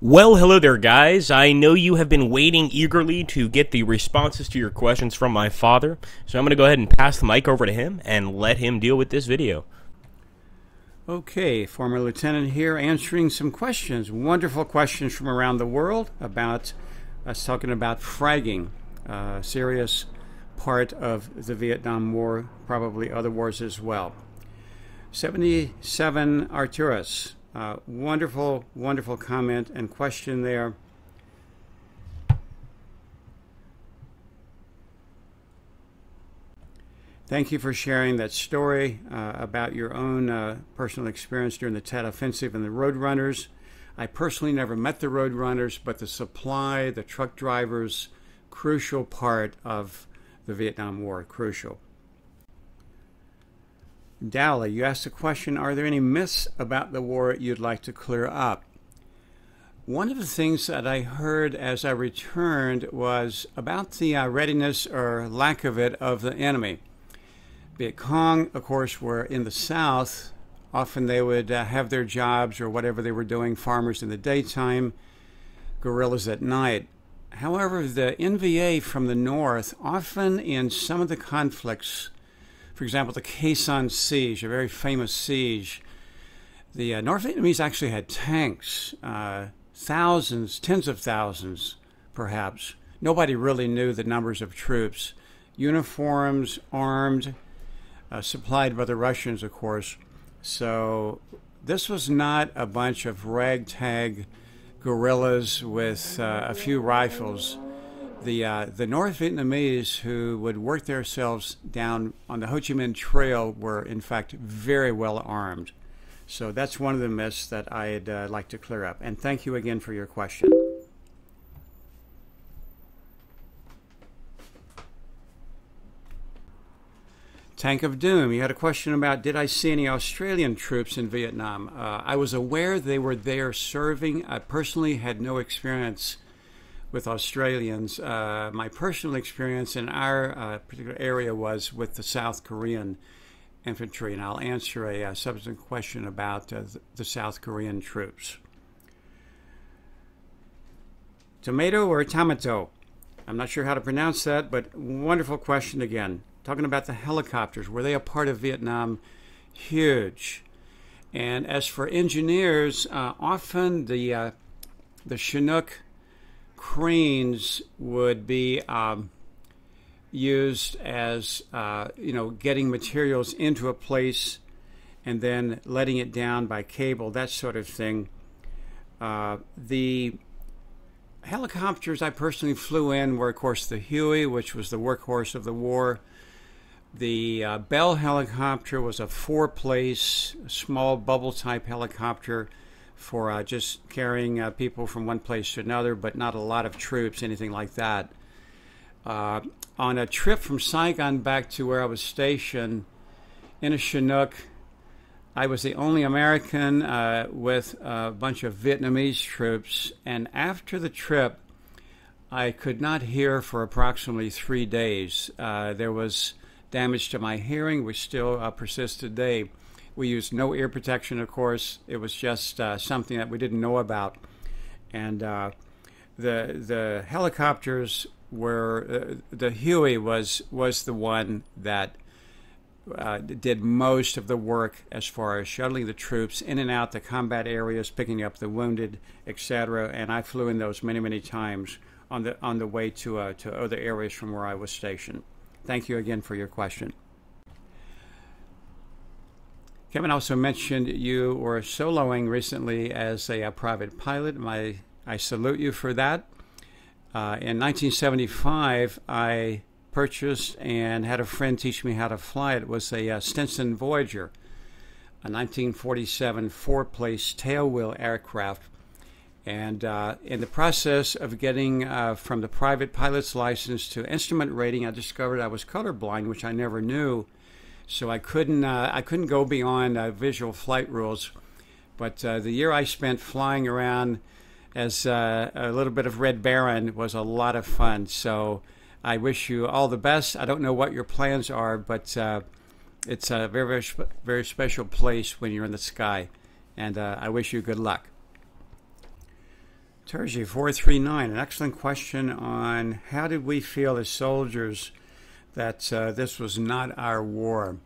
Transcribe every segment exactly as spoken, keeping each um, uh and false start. Well, hello there, guys. I know you have been waiting eagerly to get the responses to your questions from my father, so I'm going to go ahead and pass the mic over to him and let him deal with this video. Okay, former lieutenant here answering some questions, wonderful questions from around the world about us talking about fragging, a serious part of the Vietnam War, probably other wars as well. seventy-seven Arturus, uh, wonderful, wonderful comment and question there. Thank you for sharing that story uh, about your own uh, personal experience during the Tet Offensive and the Roadrunners. I personally never met the Roadrunners, but the supply, the truck drivers, crucial part of the Vietnam War, crucial. Dowley, you asked the question, are there any myths about the war you'd like to clear up? One of the things that I heard as I returned was about the uh, readiness or lack of it of the enemy. Viet Cong, of course, were in the south. Often they would uh, have their jobs or whatever they were doing, farmers in the daytime, guerrillas at night. However, the N V A from the north, often in some of the conflicts, for example, the Khe Sanh siege, a very famous siege, the uh, North Vietnamese actually had tanks, uh, thousands, tens of thousands, perhaps. Nobody really knew the numbers of troops. Uniforms, armed, Uh, supplied by the Russians, of course. So this was not a bunch of ragtag guerrillas with uh, a few rifles. The, uh, the North Vietnamese who would work themselves down on the Ho Chi Minh Trail were, in fact, very well armed. So that's one of the myths that I'd uh, like to clear up. And thank you again for your question. Tank of Doom, you had a question about, did I see any Australian troops in Vietnam? Uh, I was aware they were there serving. I personally had no experience with Australians. Uh, my personal experience in our uh, particular area was with the South Korean infantry, and I'll answer a, a subsequent question about uh, the South Korean troops. Tomato or Tamato? I'm not sure how to pronounce that, but wonderful question again. Talking about the helicopters, were they a part of Vietnam? Huge. And as for engineers, uh, often the uh, the Chinook cranes would be um, used as uh, you know, getting materials into a place and then letting it down by cable, that sort of thing. Uh, the helicopters I personally flew in were, of course, the Huey, which was the workhorse of the war. The uh, Bell helicopter was a four-place, small bubble-type helicopter for uh, just carrying uh, people from one place to another, but not a lot of troops, anything like that. Uh, on a trip from Saigon back to where I was stationed in a Chinook, I was the only American uh, with a bunch of Vietnamese troops, and after the trip, I could not hear for approximately three days. Uh, there was damage to my hearing, which still uh, persists today. We used no ear protection, of course. It was just uh, something that we didn't know about. And uh, the the helicopters were, uh, the Huey was, was the one that uh, did most of the work as far as shuttling the troops in and out the combat areas, picking up the wounded, et cetera. And I flew in those many, many times on the, on the way to, uh, to other areas from where I was stationed. Thank you again for your question. Kevin also mentioned you were soloing recently as a, a private pilot. My, I salute you for that. Uh, in nineteen seventy-five, I purchased and had a friend teach me how to fly. It was a, a Stinson Voyager, a nineteen forty-seven four-place tailwheel aircraft. And uh, in the process of getting uh, from the private pilot's license to instrument rating, I discovered I was colorblind, which I never knew. So I couldn't, uh, I couldn't go beyond uh, visual flight rules. But uh, the year I spent flying around as uh, a little bit of Red Baron was a lot of fun. So I wish you all the best. I don't know what your plans are, but uh, it's a very, very, sp very special place when you're in the sky. And uh, I wish you good luck. Terji four three nine, an excellent question on how did we feel as soldiers that uh, this was not our war.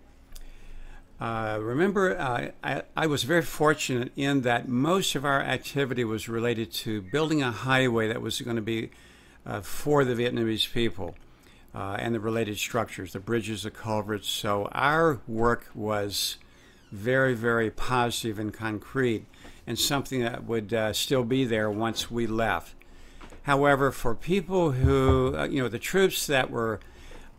Uh, remember, uh, I, I was very fortunate in that most of our activity was related to building a highway that was going to be uh, for the Vietnamese people uh, and the related structures, the bridges, the culverts. So our work was very, very positive and concrete and something that would uh, still be there once we left. However, for people who, uh, you know, the troops that were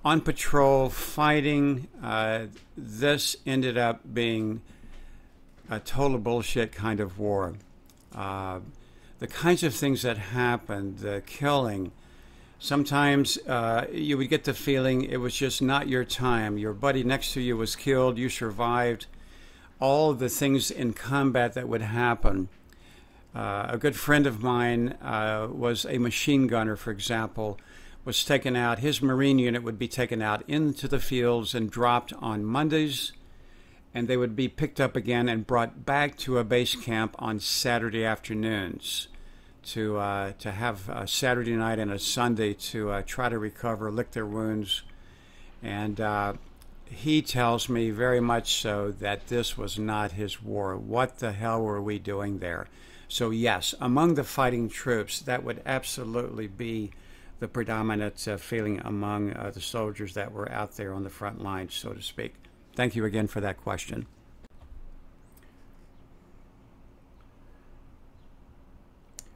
on patrol, fighting, uh, this ended up being a total bullshit kind of war. Uh, the kinds of things that happened, the killing, sometimes uh, you would get the feeling it was just not your time. Your buddy next to you was killed, you survived. All of the things in combat that would happen. Uh, a good friend of mine uh, was a machine gunner, for example, was taken out. His Marine unit would be taken out into the fields and dropped on Mondays, and they would be picked up again and brought back to a base camp on Saturday afternoons to uh, to have a Saturday night and a Sunday to uh, try to recover, lick their wounds. And uh, he tells me very much so that this was not his war. What the hell were we doing there? So yes, among the fighting troops, that would absolutely be the predominant uh, feeling among uh, the soldiers that were out there on the front lines, so to speak. Thank you again for that question.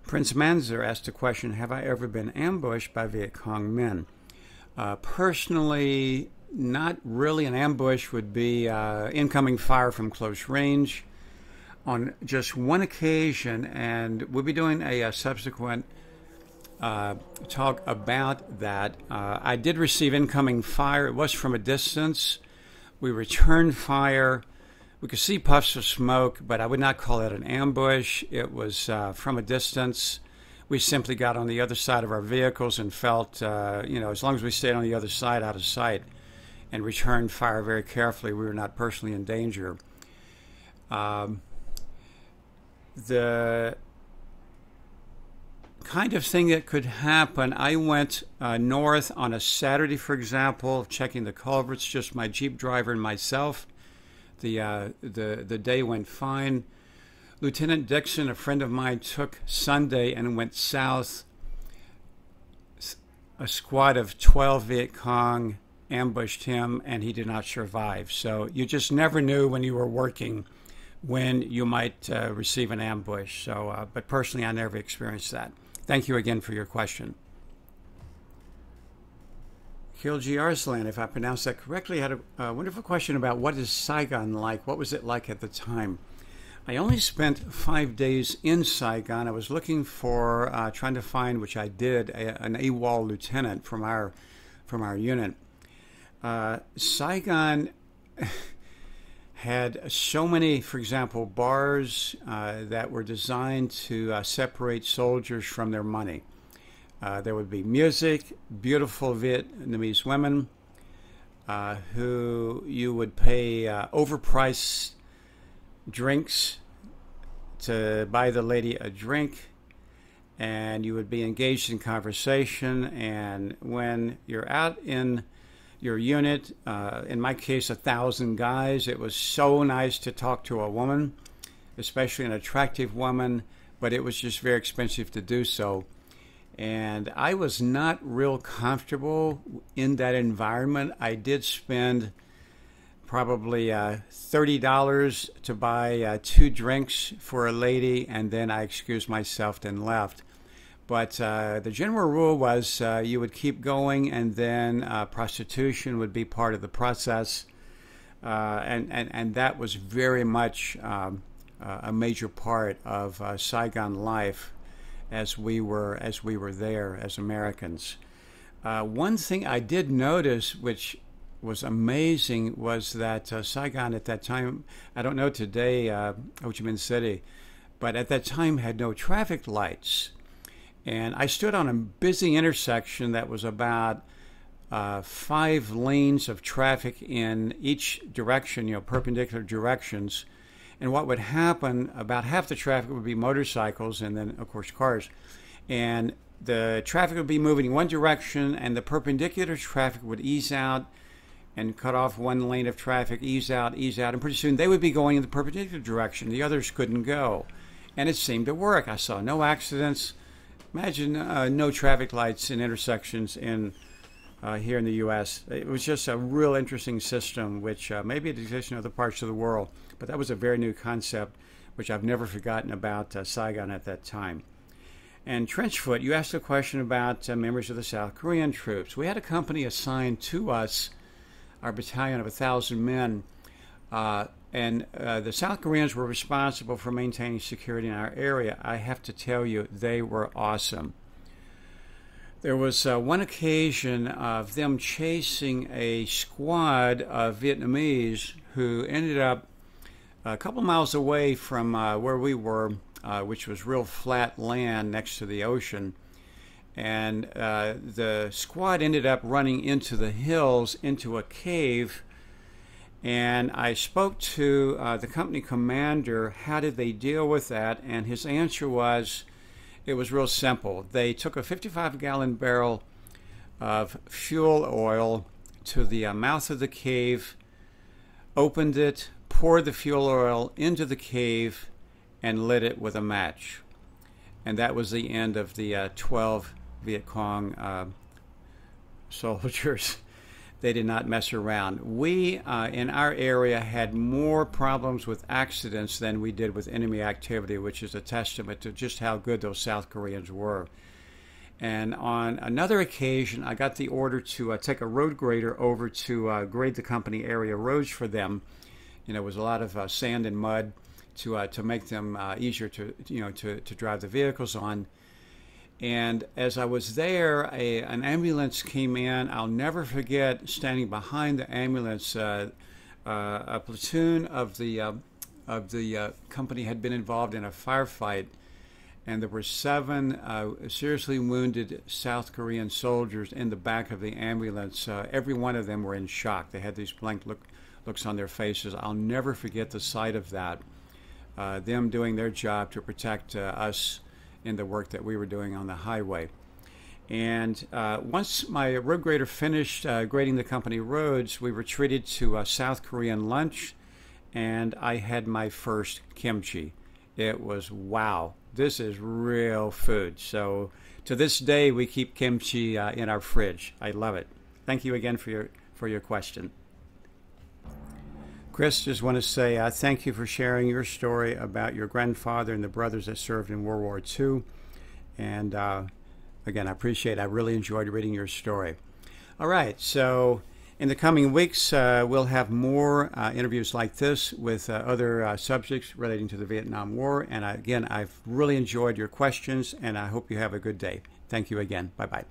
Prince Manzer asked a question, have I ever been ambushed by Viet Cong men? Uh, personally, not really. An ambush would be uh, incoming fire from close range. On just one occasion, and we'll be doing a, a subsequent Uh, talk about that. Uh, I did receive incoming fire. It was from a distance. We returned fire. We could see puffs of smoke, but I would not call it an ambush. It was uh, from a distance. We simply got on the other side of our vehicles and felt, uh, you know, as long as we stayed on the other side, out of sight, and returned fire very carefully, we were not personally in danger. Um, the kind of thing that could happen. I went uh, north on a Saturday, for example, checking the culverts, just my Jeep driver and myself. The, uh, the, the day went fine. Lieutenant Dixon, a friend of mine, took Sunday and went south. A squad of twelve Viet Cong ambushed him, and he did not survive. So you just never knew when you were working when you might uh, receive an ambush. So, uh, but personally, I never experienced that. Thank you again for your question. Khilji Arslan, if I pronounced that correctly, had a, a wonderful question about what is Saigon like? What was it like at the time? I only spent five days in Saigon. I was looking for, uh, trying to find, which I did, a, an AWOL lieutenant from our, from our unit. Uh, Saigon had so many, for example, bars uh, that were designed to uh, separate soldiers from their money. Uh, there would be music, beautiful Vietnamese women uh, who you would pay uh, overpriced drinks to buy the lady a drink, and you would be engaged in conversation. And when you're out in your unit, uh, in my case, a thousand guys, it was so nice to talk to a woman, especially an attractive woman, but it was just very expensive to do so. And I was not real comfortable in that environment. I did spend probably uh, thirty dollars to buy uh, two drinks for a lady, and then I excused myself and left. But uh, the general rule was uh, you would keep going, and then uh, prostitution would be part of the process. Uh, and, and, and that was very much um, uh, a major part of uh, Saigon life as we were, as we were there as Americans. Uh, one thing I did notice, which was amazing, was that uh, Saigon at that time, I don't know today, uh, Ho Chi Minh City, but at that time had no traffic lights. And I stood on a busy intersection that was about uh, five lanes of traffic in each direction, you know, perpendicular directions. And what would happen, about half the traffic would be motorcycles and then, of course, cars. And the traffic would be moving in one direction, and the perpendicular traffic would ease out and cut off one lane of traffic, ease out, ease out. And pretty soon they would be going in the perpendicular direction. The others couldn't go. And it seemed to work. I saw no accidents. Imagine uh, no traffic lights in intersections in uh, here in the U S It was just a real interesting system, which uh, maybe it exists in other parts of the world. But that was a very new concept, which I've never forgotten about uh, Saigon at that time. And Trenchfoot, you asked a question about uh, members of the South Korean troops. We had a company assigned to us, our battalion of one thousand men, uh, and uh, the South Koreans were responsible for maintaining security in our area. I have to tell you, they were awesome. There was uh, one occasion of them chasing a squad of Vietnamese who ended up a couple miles away from uh, where we were, uh, which was real flat land next to the ocean. And uh, the squad ended up running into the hills, into a cave. And I spoke to uh, the company commander, how did they deal with that? And his answer was, it was real simple. They took a fifty-five gallon barrel of fuel oil to the uh, mouth of the cave, opened it, poured the fuel oil into the cave, and lit it with a match. And that was the end of the uh, twelve Viet Cong uh, soldiers. They did not mess around. We, uh, in our area, had more problems with accidents than we did with enemy activity, which is a testament to just how good those South Koreans were. And on another occasion, I got the order to uh, take a road grader over to uh, grade the company area roads for them. You know, it was a lot of uh, sand and mud to uh, to make them uh, easier to, you know, to, to drive the vehicles on. And as I was there, a, an ambulance came in. I'll never forget standing behind the ambulance. Uh, uh, a platoon of the, uh, of the uh, company had been involved in a firefight, and there were seven uh, seriously wounded South Korean soldiers in the back of the ambulance. Uh, every one of them were in shock. They had these blank look, looks on their faces. I'll never forget the sight of that. Uh, them doing their job to protect uh, us in the work that we were doing on the highway. And uh, once my road grader finished uh, grading the company roads, we retreated to a South Korean lunch, and I had my first kimchi. It was, wow, this is real food. So to this day, we keep kimchi uh, in our fridge. I love it. Thank you again for your, for your question. Chris, just want to say uh, thank you for sharing your story about your grandfather and the brothers that served in World War Two. And uh, again, I appreciate it. I really enjoyed reading your story. All right, so in the coming weeks, uh, we'll have more uh, interviews like this with uh, other uh, subjects relating to the Vietnam War. And again, I've really enjoyed your questions, and I hope you have a good day. Thank you again. Bye-bye.